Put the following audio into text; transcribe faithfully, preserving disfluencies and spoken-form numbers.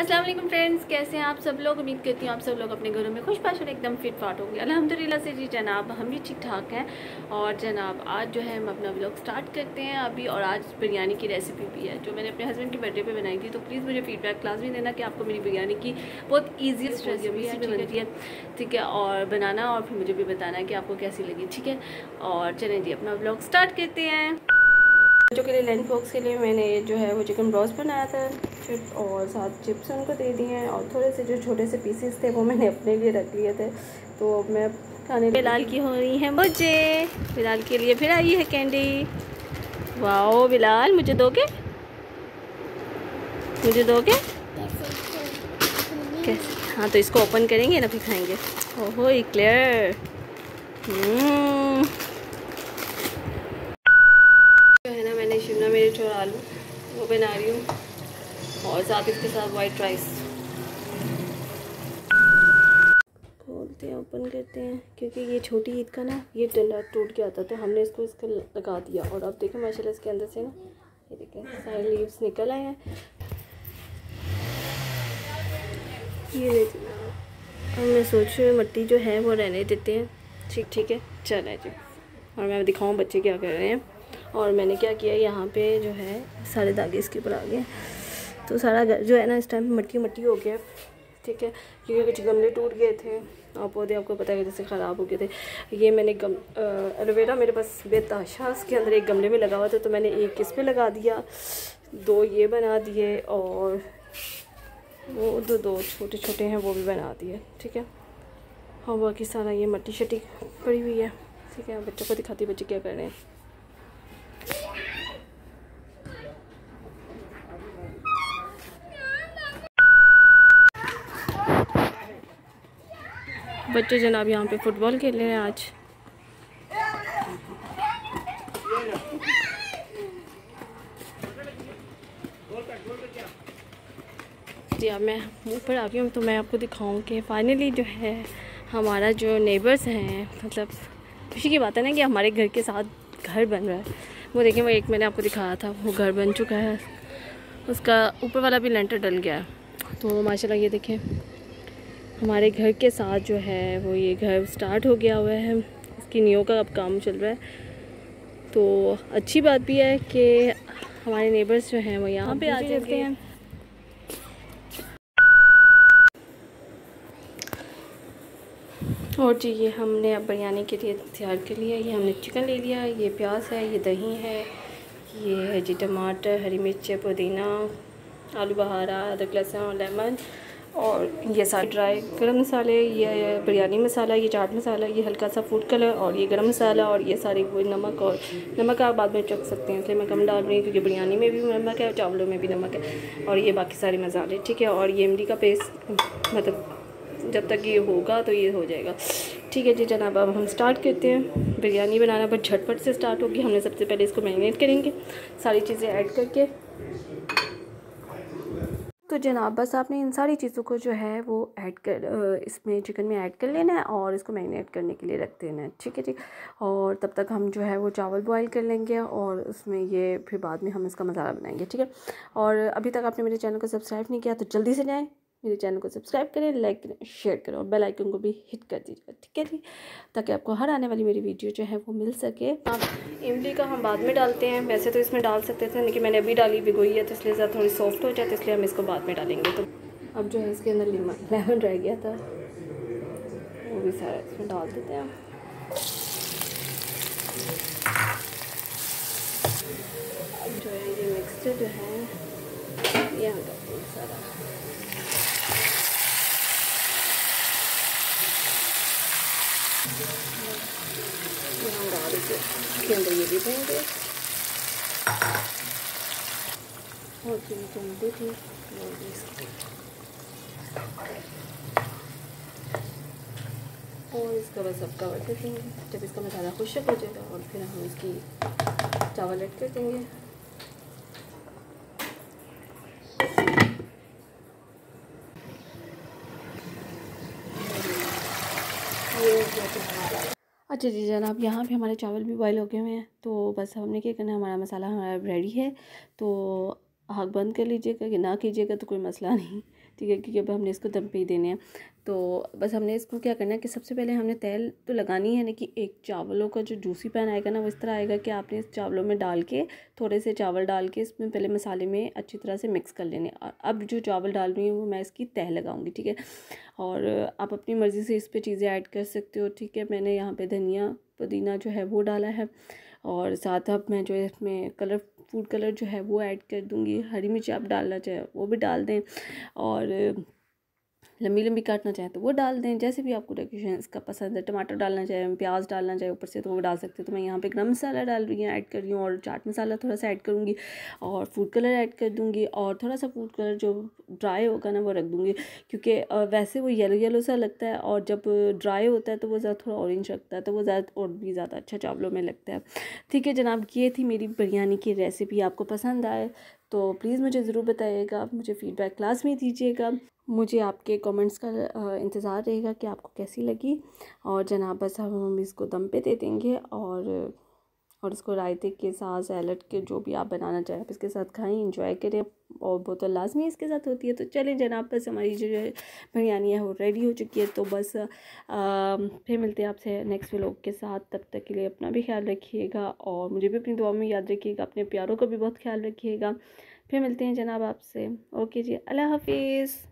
अस्सलाम वालेकुम फ्रेंड्स, कैसे हैं आप सब लोग। उम्मीद करती हूँ आप सब लोग अपने घरों में खुश पाश और एकदम फिट फाट होंगे अल्हम्दुलिल्लाह से। जी जनाब, हम भी ठीक ठाक हैं। और जनाब आज जो है हम अपना व्लॉग स्टार्ट करते हैं अभी। और आज बिरयानी की रेसिपी भी है जो मैंने अपने हस्बैंड के बर्थडे पे बनाई थी। तो प्लीज़ मुझे फीडबैक क्लास में देना कि आपको मेरी बिरयानी की बहुत ईजीएस्ट रेसिपी है, बनती है, ठीक है। और बनाना और फिर मुझे भी बताना कि आपको कैसी लगी, ठीक है। और चलें जी अपना व्लॉग स्टार्ट करते हैं। बच्चों के लिए लंच बॉक्स के लिए मैंने जो है वो चिकन ब्रोस्ट बनाया था चिप और साथ चिप्स उनको दे दिए हैं। और थोड़े से जो छोटे से पीसेस थे वो मैंने अपने लिए रख लिए थे। तो मैं खाने बिलाल की हो रही हैं मुझे बिलाल के लिए फिर आई है कैंडी। वाओ बिलाल, मुझे दोगे मुझे दोगे कैसे? हाँ तो इसको ओपन करेंगे ना फिर खाएँगे। ओहो इक्लेयर और आलू वो बना रही हूँ और साथ इसके साथ वाइट राइस। खोलते हैं, ओपन करते हैं, क्योंकि ये छोटी ईद का ना ये डंडा टूट गया था तो हमने इसको इसका लगा दिया। और अब देखें माशाल्लाह इसके अंदर से ना ये देखें सारे लीव्स निकल आए हैं। ये देखिए, और मैं सोच रही हूँ मिट्टी जो है वो रहने देते हैं, ठीक ठीक है। चले जी और मैं दिखाऊँ बच्चे क्या कर रहे हैं। और मैंने क्या किया, यहाँ पे जो है सारे दागे इसके ऊपर आ गए। तो सारा जो है ना इस टाइम मट्टी मट्टी हो गया, ठीक है, क्योंकि कुछ गमले टूट गए थे और पौधे आपको पता है जैसे ख़राब हो गए थे। ये मैंने गम एलोवेरा मेरे पास बेताशा उसके अंदर एक गमले में लगा हुआ था तो मैंने एक इस पे लगा दिया, दो ये बना दिए और वो दो दो छोटे छोटे हैं वो भी बना दिए, ठीक है। और बाकी सारा ये मट्टी शट्टी पड़ी हुई है, ठीक है। बच्चों को दिखाती बच्चे क्या कर रहे हैं। बच्चे जनाब यहाँ पे फुटबॉल खेल रहे हैं आज। जी अब मैं मुँह पर आ गई हूँ तो मैं आपको दिखाऊँ कि फाइनली जो है हमारा जो नेबर्स हैं, मतलब खुशी की बात है ना कि हमारे घर के साथ घर बन रहा है। वो देखें, वो एक मैंने आपको दिखाया था वो घर बन चुका है, उसका ऊपर वाला भी लेंटर डल गया है। तो माशाल्लाह ये देखें हमारे घर के साथ जो है वो ये घर स्टार्ट हो गया हुआ है, इसकी नींव का अब काम चल रहा है। तो अच्छी बात भी है कि हमारे नेबर्स जो हैं वो यहाँ पे आ जाते हैं। और जी ये हमने अब बिरयानी के लिए तैयार कर लिया। ये हमने चिकन ले लिया, ये प्याज है, ये दही है, ये है जी टमाटर, हरी मिर्च, पुदीना, आलू बहारा, अदरक, लहसुन और लेमन, और ये सारे ड्राई गरम मसाले, ये बिरयानी मसाला, ये चाट मसाला, ये हल्का सा फूड कलर और ये गरम मसाला और ये सारे वो नमक। और नमक आप बाद में चख सकते हैं, इसलिए मैं कम डाल रही हूँ क्योंकि बिरयानी में भी नमक है और चावलों में भी नमक है। और ये बाकी सारे मसाले, ठीक है। और ये इमली का पेस्ट, मतलब जब तक ये होगा तो ये हो जाएगा, ठीक है जी जनाब। अब हम स्टार्ट करते हैं बिरयानी बनाना, पर झटपट से स्टार्ट होगी। हमने सबसे पहले इसको मैरिनेट करेंगे सारी चीज़ें ऐड करके। तो जनाब बस आपने इन सारी चीज़ों को जो है वो ऐड कर इसमें चिकन में ऐड कर लेना है और इसको मैरिनेट करने के लिए रख देना है, ठीक है जी। और तब तक हम जो है वो चावल बॉईल कर लेंगे और उसमें ये फिर बाद में हम इसका मसाला बनाएंगे, ठीक है। और अभी तक आपने मेरे चैनल को सब्सक्राइब नहीं किया तो जल्दी से जाएँ, मेरे चैनल को सब्सक्राइब करें, लाइक करें, शेयर करें और बेल आइकन को भी हिट कर दीजिएगा, ठीक है जी, ताकि आपको हर आने वाली मेरी वीडियो जो है वो मिल सके। इमली का हम बाद में डालते हैं, वैसे तो इसमें डाल सकते थे लेकिन मैंने अभी डाली, भिगोई है तो इसलिए ज़्यादा थोड़ी सॉफ्ट हो जाती है, इसलिए हम इसको बाद में डालेंगे। तो अब जो है इसके अंदर लेमन लेमन रह गया था वो भी सारा इसमें डाल देते हैं। अब जो है ये मिक्सचर जो है यहाँ डालते हैं सारा। इसके अंदर ये भी देंगे और चीज़ चंदी थी और इसका बस अब कवर कर देंगे। जब इसका मसाला खुशक हो जाएगा और फिर हम इसकी चावल ऐड कर देंगे। अच्छा जी जनाब यहाँ पे हमारे चावल भी बॉयल हो गए हुए हैं। तो बस हमने क्या करना है, हमारा मसाला हमारा रेडी है। तो आग बंद कर लीजिएगा कि ना कीजिएगा तो कोई मसला नहीं, ठीक है, क्योंकि अब हमने इसको दम पे ही देने हैं। तो बस हमने इसको क्या करना है कि सबसे पहले हमने तेल तो लगानी है ना, कि एक चावलों का जो जूसी पैन आएगा ना वो इस तरह आएगा कि आपने इस चावलों में डाल के थोड़े से चावल डाल के इसमें पहले मसाले में अच्छी तरह से मिक्स कर लेने। अब जो चावल डाल रही हूँ वो मैं इसकी तह लगाऊंगी, ठीक है, और आप अपनी मर्ज़ी से इस पर चीज़ें ऐड कर सकते हो, ठीक है। मैंने यहाँ पर धनिया पुदीना जो है वो डाला है, और साथ अब मैं जो है इसमें कलर फूड कलर जो है वो ऐड कर दूंगी। हरी मिर्च आप डालना चाहें वो भी डाल दें, और लंबी लंबी काटना चाहें तो वो डाल दें, जैसे भी आपको डेकोरेशन इसका पसंद है। टमाटर डालना चाहें, प्याज डालना चाहें ऊपर से तो वो डाल सकते हैं। तो मैं यहाँ पे गरम मसाला डाल रही हूँ, ऐड कर रही हूँ, और चाट मसाला थोड़ा सा ऐड करूँगी, और फूड कलर ऐड कर दूँगी, और थोड़ा सा फूड कलर जो ड्राई होगा ना वो रख दूँगी, क्योंकि वैसे वो येलो येलो सा लगता है और जब ड्राई होता है तो वो ज़्यादा थोड़ा ऑरेंज लगता है, तो वो ज़्यादा और भी ज़्यादा अच्छा चावलों में लगता है। ठीक है जनाब, ये थी मेरी बिरयानी की रेसिपी। आपको पसंद आए तो प्लीज़ मुझे ज़रूर बताइएगा, आप मुझे फ़ीडबैक क्लास में दीजिएगा। मुझे आपके कमेंट्स का इंतज़ार रहेगा कि आपको कैसी लगी। और जनाब बस हम इसको दम पे दे देंगे, और और इसको रायते के साथ, सैलड के, जो भी आप बनाना चाहें आप इसके साथ खाएं, इंजॉय करें, और वो तो लाजमी इसके साथ होती है। तो चलें जनाब, बस हमारी जो बिरयानी है वो रेडी हो चुकी है। तो बस आ, फिर मिलते हैं आपसे नेक्स्ट व्लॉग के साथ। तब तक के लिए अपना भी ख्याल रखिएगा, और मुझे भी अपनी दुआ में याद रखिएगा, अपने प्यारों का भी बहुत ख्याल रखिएगा। फिर मिलते हैं जनाब आपसे। ओके जी, अल्लाह हाफिज़।